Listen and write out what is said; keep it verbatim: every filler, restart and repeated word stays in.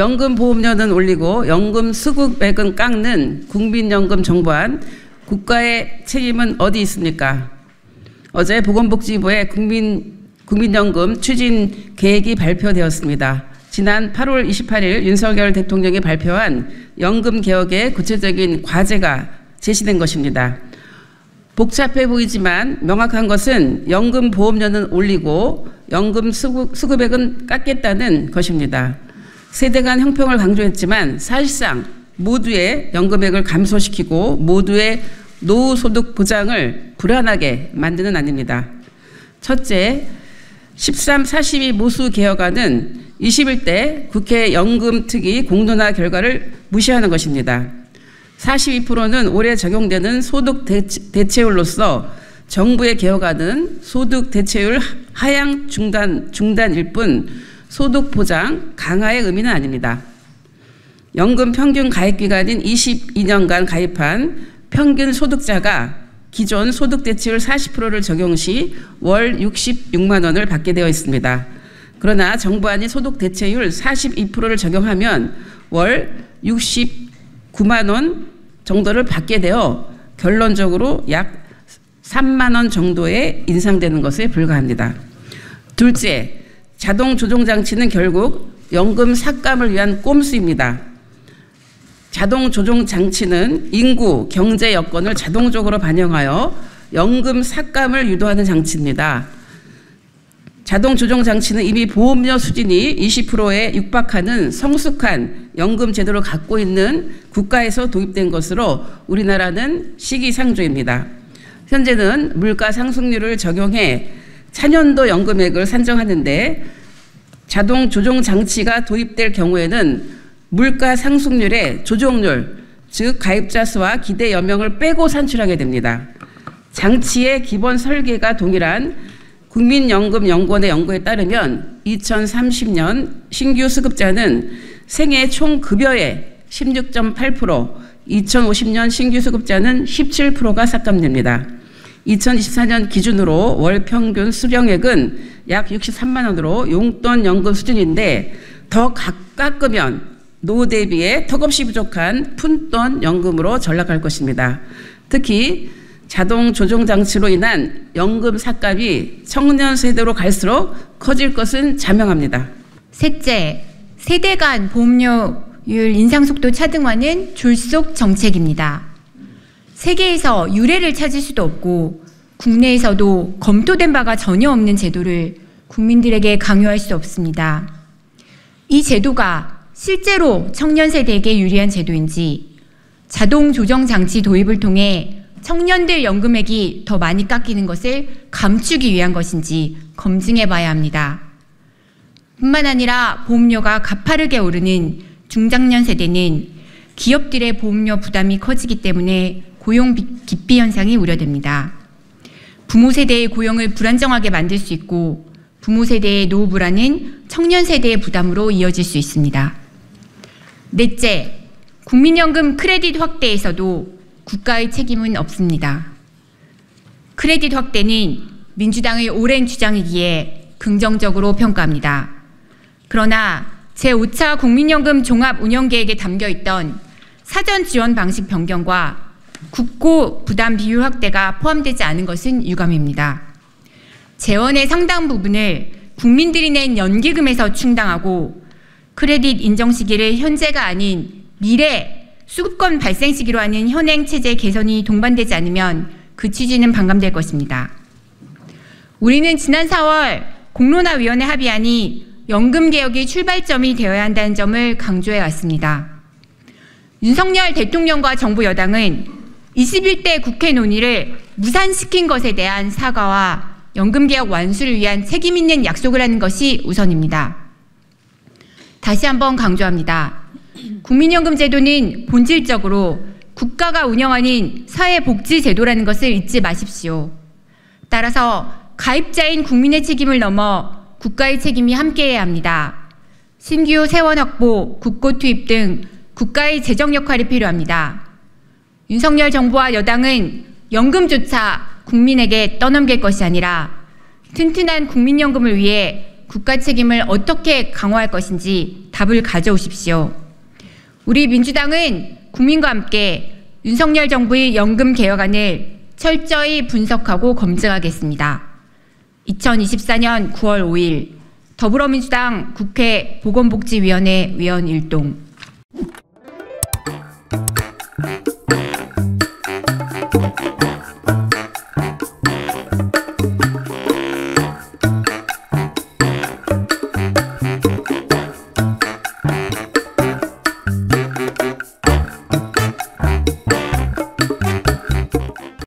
연금보험료는 올리고 연금 수급액은 깎는 국민연금 정부안, 국가의 책임은 어디 있습니까? 어제 보건복지부의 국민, 국민연금 추진 계획이 발표되었습니다. 지난 팔월 이십팔일 윤석열 대통령이 발표한 연금개혁의 구체적인 과제가 제시된 것입니다. 복잡해 보이지만 명확한 것은 연금보험료는 올리고 연금 수급, 수급액은 깎겠다는 것입니다. 세대 간 형평을 강조했지만 사실상 모두의 연금액을 감소시키고 모두의 노후소득 보장을 불안하게 만드는 안입니다. 첫째, 십삼, 사십이 모수 개혁안은 이십일대 국회 연금특위 공론화 결과를 무시하는 것입니다. 사십이 퍼센트는 올해 적용되는 소득 대체율로서 정부의 개혁안은 소득 대체율 하향 중단, 중단일 뿐 소득 보장 강화의 의미는 아닙니다. 연금 평균 가입 기간인 이십이년간 가입한 평균 소득자가 기존 소득 대체율 사십 퍼센트를 적용 시 월 육십육만 원을 받게 되어 있습니다. 그러나 정부안이 소득 대체율 사십이 퍼센트를 적용하면 월 육십구만 원 정도를 받게 되어 결론적으로 약 삼만 원 정도의 인상되는 것에 불과합니다. 둘째, 자동 조정 장치는 결국 연금 삭감을 위한 꼼수입니다. 자동 조정 장치는 인구, 경제 여건을 자동적으로 반영하여 연금 삭감을 유도하는 장치입니다. 자동 조정 장치는 이미 보험료 수준이 이십 퍼센트에 육박하는 성숙한 연금 제도를 갖고 있는 국가에서 도입된 것으로 우리나라는 시기상조입니다. 현재는 물가 상승률을 적용해 차년도 연금액을 산정하는데 자동 조정 장치가 도입될 경우에는 물가 상승률의 조정률, 즉 가입자 수와 기대 연명을 빼고 산출하게 됩니다. 장치의 기본 설계가 동일한 국민연금연구원의 연구에 따르면 이천삼십년 신규 수급자는 생애 총 급여의 십육 점 팔 퍼센트, 이천오십년 신규 수급자는 십칠 퍼센트가 삭감됩니다. 이천이십사년 기준으로 월 평균 수령액은 약 육십삼만 원으로 용돈 연금 수준인데 더 깎으면 노후 대비에 턱없이 부족한 푼돈 연금으로 전락할 것입니다. 특히 자동 조정 장치로 인한 연금 삭감이 청년 세대로 갈수록 커질 것은 자명합니다. 셋째, 세대 간 보험료율 인상 속도 차등화는 졸속 정책입니다. 세계에서 유례를 찾을 수도 없고 국내에서도 검토된 바가 전혀 없는 제도를 국민들에게 강요할 수 없습니다. 이 제도가 실제로 청년 세대에게 유리한 제도인지 자동 조정 장치 도입을 통해 청년들 연금액이 더 많이 깎이는 것을 감추기 위한 것인지 검증해 봐야 합니다. 뿐만 아니라 보험료가 가파르게 오르는 중장년 세대는 기업들의 보험료 부담이 커지기 때문에 고용 기피 현상이 우려됩니다. 부모 세대의 고용을 불안정하게 만들 수 있고 부모 세대의 노후 불안은 청년 세대의 부담으로 이어질 수 있습니다. 넷째, 국민연금 크레딧 확대에서도 국가의 책임은 없습니다. 크레딧 확대는 민주당의 오랜 주장이기에 긍정적으로 평가합니다. 그러나 제오차 국민연금 종합운영계획에 담겨있던 사전 지원 방식 변경과 국고 부담 비율 확대가 포함되지 않은 것은 유감입니다. 재원의 상당 부분을 국민들이 낸 연기금에서 충당하고 크레딧 인정 시기를 현재가 아닌 미래 수급권 발생 시기로 하는 현행 체제 개선이 동반되지 않으면 그 취지는 반감될 것입니다. 우리는 지난 사월 공론화위원회 합의안이 연금개혁이 출발점이 되어야 한다는 점을 강조해 왔습니다. 윤석열 대통령과 정부 여당은 이십일대 국회 논의를 무산시킨 것에 대한 사과와 연금개혁 완수를 위한 책임 있는 약속을 하는 것이 우선입니다. 다시 한번 강조합니다. 국민연금 제도는 본질적으로 국가가 운영하는 사회복지 제도라는 것을 잊지 마십시오. 따라서 가입자인 국민의 책임을 넘어 국가의 책임이 함께해야 합니다. 신규 세원 확보, 국고 투입 등 국가의 재정 역할이 필요합니다. 윤석열 정부와 여당은 연금조차 국민에게 떠넘길 것이 아니라 튼튼한 국민연금을 위해 국가 책임을 어떻게 강화할 것인지 답을 가져오십시오. 우리 민주당은 국민과 함께 윤석열 정부의 연금 개혁안을 철저히 분석하고 검증하겠습니다. 이천이십사년 구월 오일 더불어민주당 국회 보건복지위원회 위원 일동